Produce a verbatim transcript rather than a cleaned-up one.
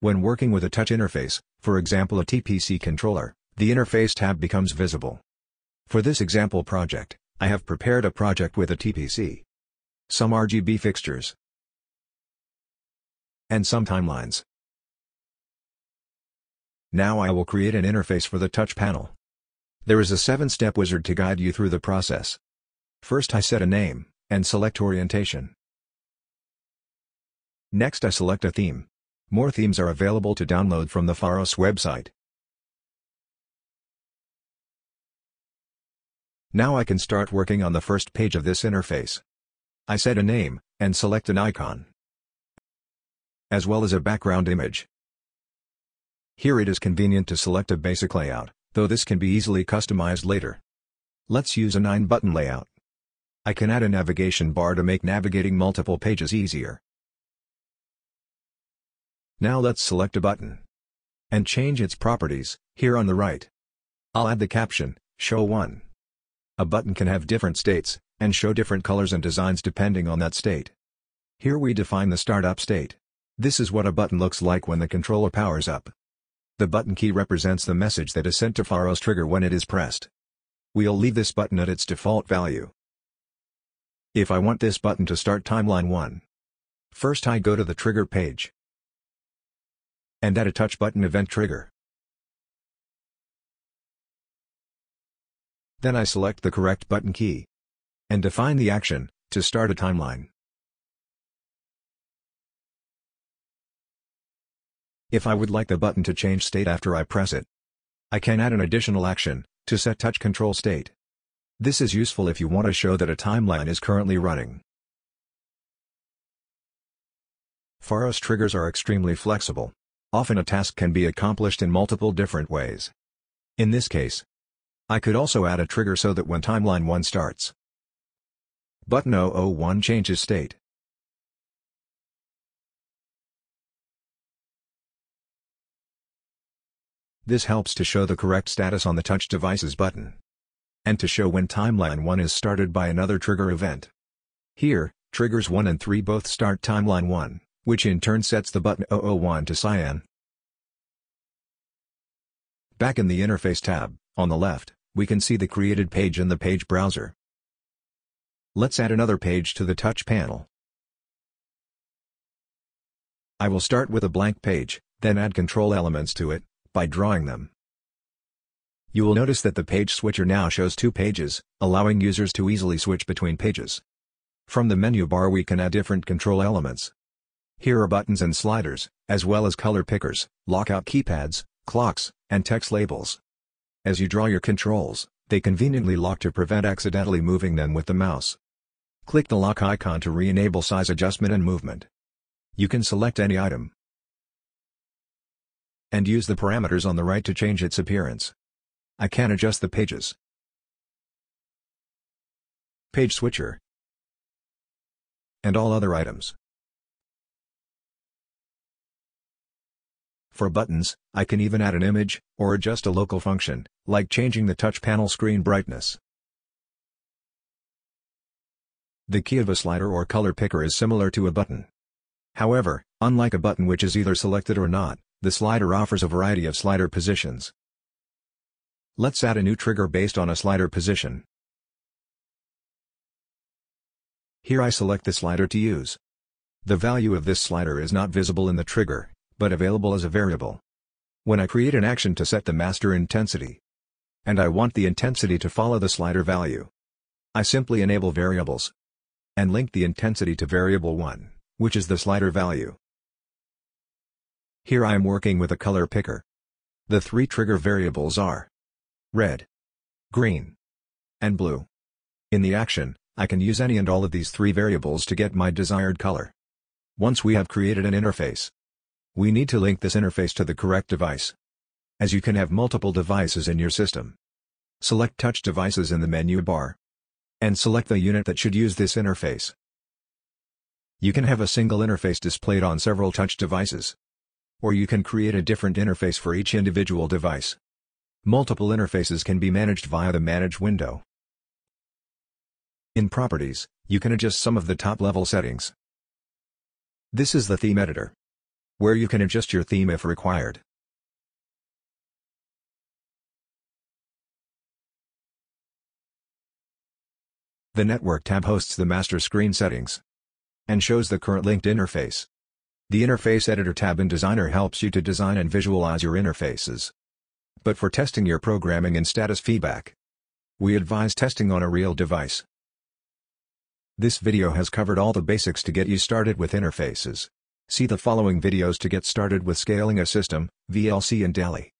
When working with a touch interface, for example a T P C controller, the Interface tab becomes visible. For this example project, I have prepared a project with a T P C, some R G B fixtures, and some timelines. Now I will create an interface for the touch panel. There is a seven-step wizard to guide you through the process. First I set a name, and select orientation. Next I select a theme. More themes are available to download from the Pharos website. Now I can start working on the first page of this interface. I set a name, and select an icon, as well as a background image. Here it is convenient to select a basic layout, though this can be easily customized later. Let's use a nine button layout. I can add a navigation bar to make navigating multiple pages easier. Now let's select a button and change its properties, here on the right. I'll add the caption, show one. A button can have different states, and show different colors and designs depending on that state. Here we define the startup state. This is what a button looks like when the controller powers up. The button key represents the message that is sent to Pharos trigger when it is pressed. We'll leave this button at its default value. If I want this button to start timeline one, first I go to the trigger page and add a touch button event trigger. Then I select the correct button key and define the action, to start a timeline. If I would like the button to change state after I press it, I can add an additional action, to set touch control state. This is useful if you want to show that a timeline is currently running. Pharos triggers are extremely flexible. Often a task can be accomplished in multiple different ways. In this case, I could also add a trigger so that when timeline one starts, button zero zero one changes state. This helps to show the correct status on the touch device's button, and to show when timeline one is started by another trigger event. Here, triggers one and three both start timeline one. Which in turn sets the button zero zero one to cyan. Back in the Interface tab, on the left, we can see the created page in the page browser. Let's add another page to the touch panel. I will start with a blank page, then add control elements to it, by drawing them. You will notice that the page switcher now shows two pages, allowing users to easily switch between pages. From the menu bar we can add different control elements. Here are buttons and sliders, as well as color pickers, lockout keypads, clocks, and text labels. As you draw your controls, they conveniently lock to prevent accidentally moving them with the mouse. Click the lock icon to re-enable size adjustment and movement. You can select any item and use the parameters on the right to change its appearance. I can adjust the pages, page switcher, and all other items. For buttons, I can even add an image, or adjust a local function, like changing the touch panel screen brightness. The key of a slider or color picker is similar to a button. However, unlike a button which is either selected or not, the slider offers a variety of slider positions. Let's add a new trigger based on a slider position. Here I select the slider to use. The value of this slider is not visible in the trigger, but available as a variable. When I create an action to set the master intensity, and I want the intensity to follow the slider value, I simply enable variables, and link the intensity to variable one, which is the slider value. Here I am working with a color picker. The three trigger variables are red, green, and blue. In the action, I can use any and all of these three variables to get my desired color. Once we have created an interface, we need to link this interface to the correct device, as you can have multiple devices in your system. Select Touch Devices in the menu bar, and select the unit that should use this interface. You can have a single interface displayed on several touch devices, or you can create a different interface for each individual device. Multiple interfaces can be managed via the Manage window. In Properties, you can adjust some of the top-level settings. This is the theme editor, where you can adjust your theme if required. The Network tab hosts the master screen settings and shows the current linked interface. The Interface Editor tab in Designer helps you to design and visualize your interfaces. But for testing your programming and status feedback, we advise testing on a real device. This video has covered all the basics to get you started with interfaces. See the following videos to get started with scaling a system, V L C and DALI.